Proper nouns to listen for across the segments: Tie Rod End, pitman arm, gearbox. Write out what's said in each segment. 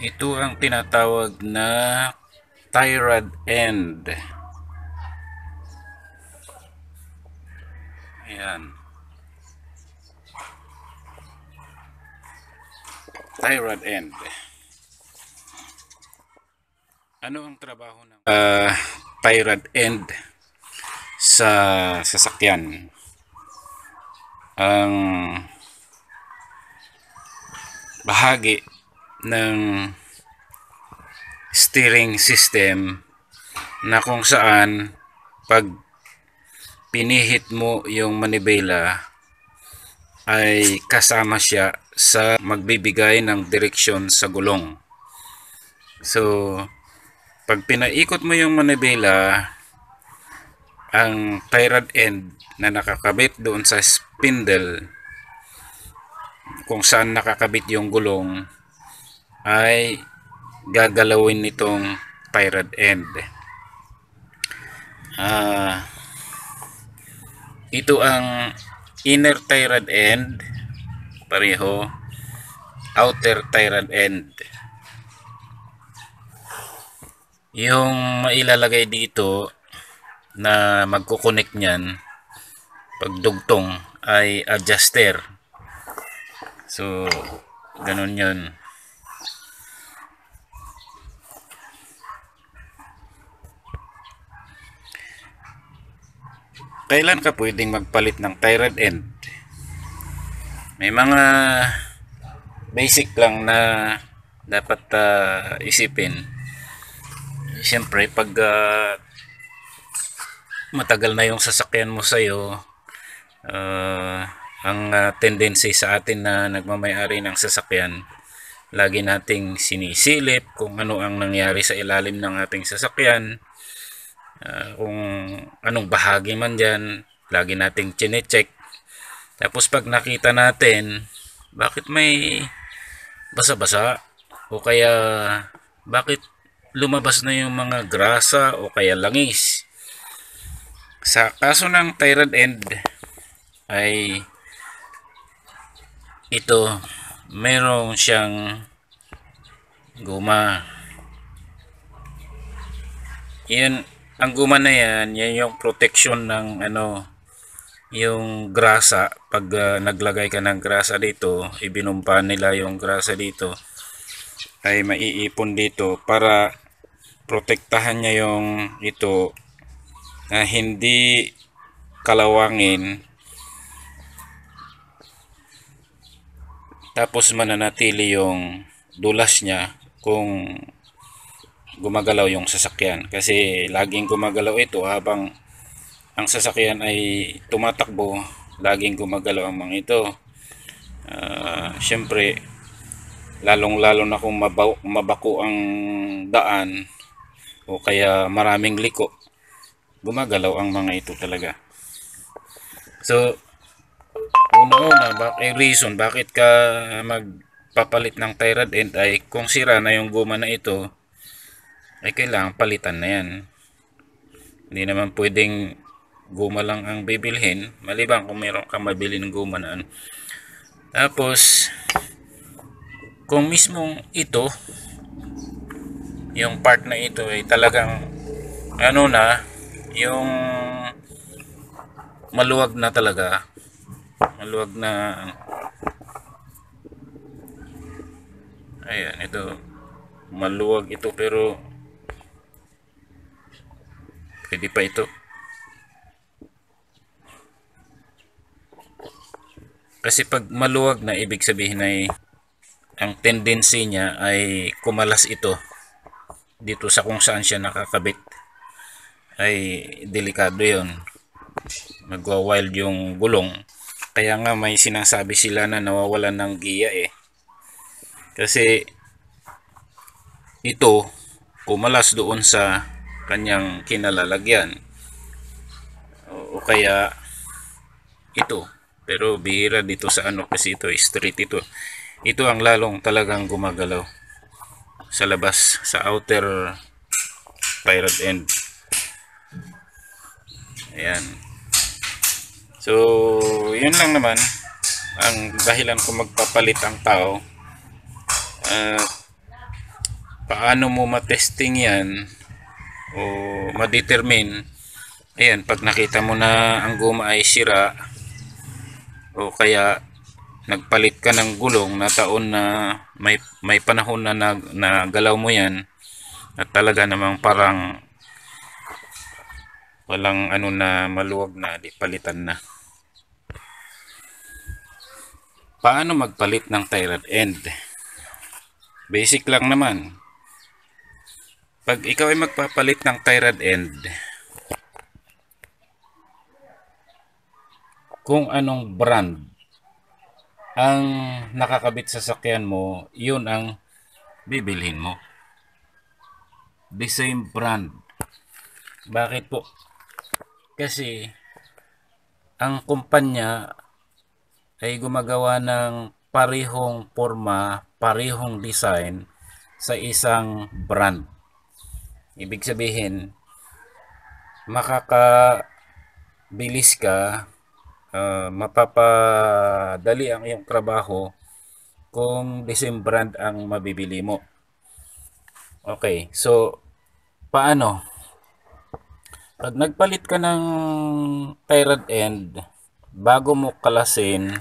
Ito ang tinatawag na tie rod end. Ayan. Tie rod end. Ano ang trabaho ng tie rod end sa sasakyan? Ang bahagi ng steering system na kung saan pag pinihit mo yung manibela ay kasama siya sa magbibigay ng direksyon sa gulong. So pag pinaikot mo yung manibela, ang tie rod end na nakakabit doon sa spindle kung saan nakakabit yung gulong ay gagalawin nitong tie rod end. Ito ang inner tie rod end, pareho, outer tie rod end. Yung mailalagay dito na magkukonek nyan pagdugtong ay adjuster. So ganun yun. Kailan ka pwedeng magpalit ng tie rod end? May mga basic lang na dapat isipin. Siyempre pag matagal na yung sasakyan mo sa'yo, ang tendency sa atin na nagmamayari ng sasakyan, lagi nating sinisilip kung ano ang nangyari sa ilalim ng ating sasakyan, kung anong bahagi man dyan, lagi nating chinecheck. Tapos pag nakita natin, bakit may basa-basa o kaya bakit lumabas na yung mga grasa o kaya langis. Sa kaso ng tie rod end ay ito, meron siyang guma. Yan, ang guma na yan, yan yung protection ng ano, yung grasa. Pag naglagay ka ng grasa dito, ibinumpa nila yung grasa dito, ay maiipon dito para protektahan niya yung ito na hindi kalawangin, tapos mananatili yung dulas niya kung gumagalaw yung sasakyan, kasi laging gumagalaw ito habang ang sasakyan ay tumatakbo, laging gumagalaw ang mga ito. Syempre lalong-lalo na kung mabako ang daan o kaya maraming liko, gumagalaw ang mga ito talaga. So, una-una, eh, reason bakit ka magpapalit ng tie rod end ay kung sira na yung guma na ito, ay kailangan palitan na yan. Hindi naman pwedeng guma lang ang bibilhin, maliban kung meron kang mabili ng guma na ano. Tapos, kung mismong ito, yung part na ito ay talagang ano na, yung maluwag na talaga, maluwag na, ayan, ito maluwag ito, pero pwede pa ito kasi pag maluwag na, ibig sabihin ay ang tendency niya ay kumalas ito dito sa kung saan siya nakakabit, ay delikado yun, magwa-wild yung gulong. Kaya nga may sinasabi sila na nawawalan ng giya eh, kasi ito kumalas doon sa kanyang kinalalagyan o kaya ito, pero bihira dito sa ano kasi ito straight ito. Ito ang lalong talagang gumagalaw sa labas, sa outer tie rod end. Ayan. So, yun lang naman ang dahilan kung magpapalit ang tao. paano mo matesting yan o ma-determine. Ayan, pag nakita mo na ang goma ay sira o kaya nagpalit ka ng gulong na taon na may panahon na nagalaw mo yan at talaga namang parang walang ano na, maluwag na, di palitan na. Paano magpalit ng tie rod end? Basic lang naman. Pag ikaw ay magpapalit ng tie rod end, kung anong brand ang nakakabit sa sasakyan mo, yun ang bibilhin mo. The same brand. Bakit po? Kasi ang kumpanya ay gumagawa ng parehong forma, parehong design sa isang brand. Ibig sabihin, makakabilis ka, mapapadali ang iyong trabaho kung the same brand ang mabibili mo. Okay, so paano? Pag nagpalit ka ng tie rod end, bago mo kalasin,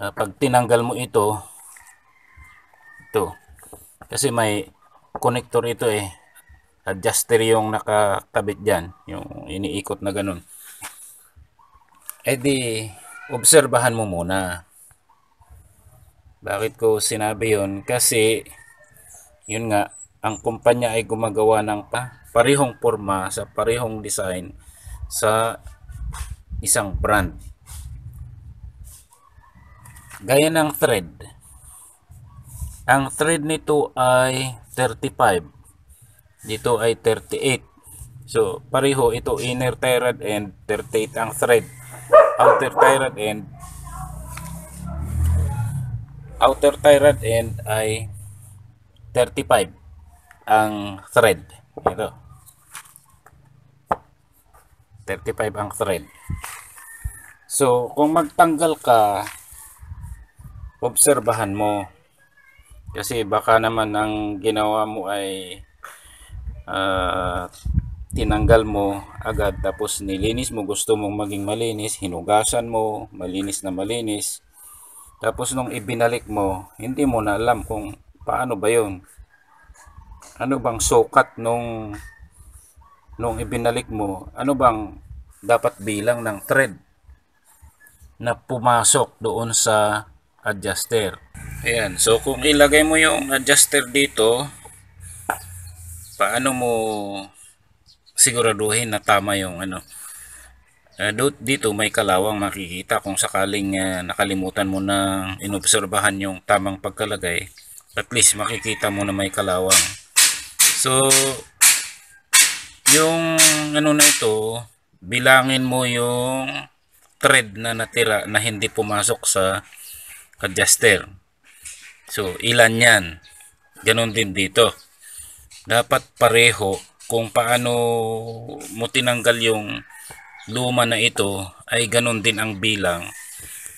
pag tinanggal mo ito, kasi may connector ito eh, adjuster yung nakatabit dyan, yung iniikot na ganun. E di, obserbahan mo muna. Bakit ko sinabi yun? Kasi, yun nga, ang kumpanya ay gumagawa ng parehong forma sa parehong design sa isang brand. Gaya ng thread. Ang thread nito ay 35. Dito ay 38. So, pareho ito, inner tie rod end, 38 ang thread. Outer tie rod end ay 35 ang thread. Ito. 35 ang thread. So, kung magtanggal ka, obserbahan mo, kasi baka naman ang ginawa mo ay tinanggal mo agad tapos nilinis mo, gusto mong maging malinis, hinugasan mo malinis na malinis, tapos nung ibinalik mo hindi mo na alam kung paano ba yun, ano bang sukat nung ibinalik mo, ano bang dapat bilang ng thread na pumasok doon sa adjuster. Ayan, so kung ilagay mo yung adjuster dito, paano mo siguraduhin na tama yung ano? Dito may kalawang makikita, kung sakaling nakalimutan mo na inobserbahan yung tamang pagkalagay, at least makikita mo na may kalawang. So yung ano na ito, bilangin mo yung thread na natira na hindi pumasok sa adjuster. So, ilan yan? Ganon din dito. Dapat pareho. Kung paano mo tinanggal yung luma na ito, ay ganon din ang bilang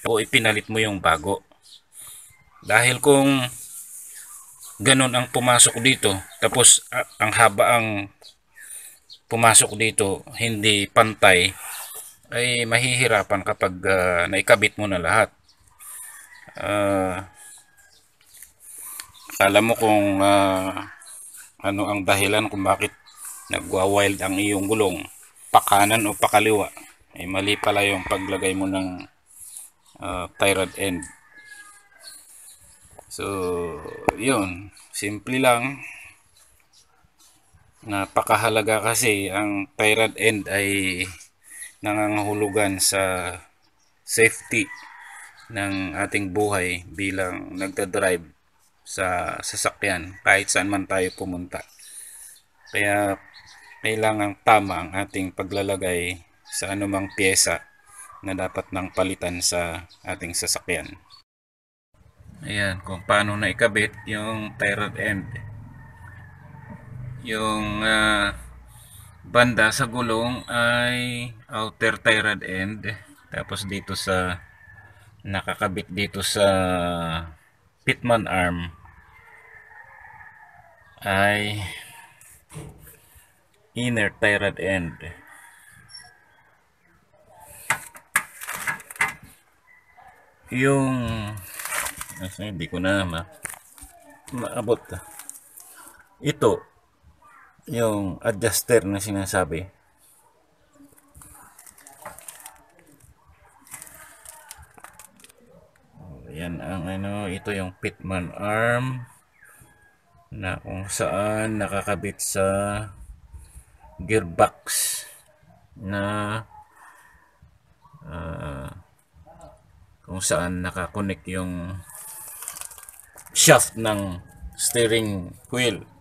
o ipinalit mo yung bago. Dahil kung ganon ang pumasok dito, tapos ang haba ang pumasok dito, hindi pantay, ay mahihirapan kapag naikabit mo na lahat. Alam mo kung ano ang dahilan kung bakit nagwa-wild ang iyong gulong, pakanan o pakaliwa, ay mali pala yung paglagay mo ng tie rod end. So yun, simple lang. Napakahalaga kasi ang tie rod end ay nangangahulugan sa safety ng ating buhay bilang nagdadrive sa sasakyan kahit saan man tayo pumunta. Kaya kailangang tama ang ating paglalagay sa anumang pyesa na dapat nang palitan sa ating sasakyan. Ayan, kung paano na ikabit yung tie rod end. Yung banda sa gulong ay outer tie rod end, tapos dito sa nakakabit dito sa pitman arm inner tie rod end. Yung hindi ko na maabot ito, yung adjuster na sinasabi. Yan ang ano, ito yung pitman arm na kung saan nakakabit sa gearbox na kung saan nakakonek yung shaft ng steering wheel.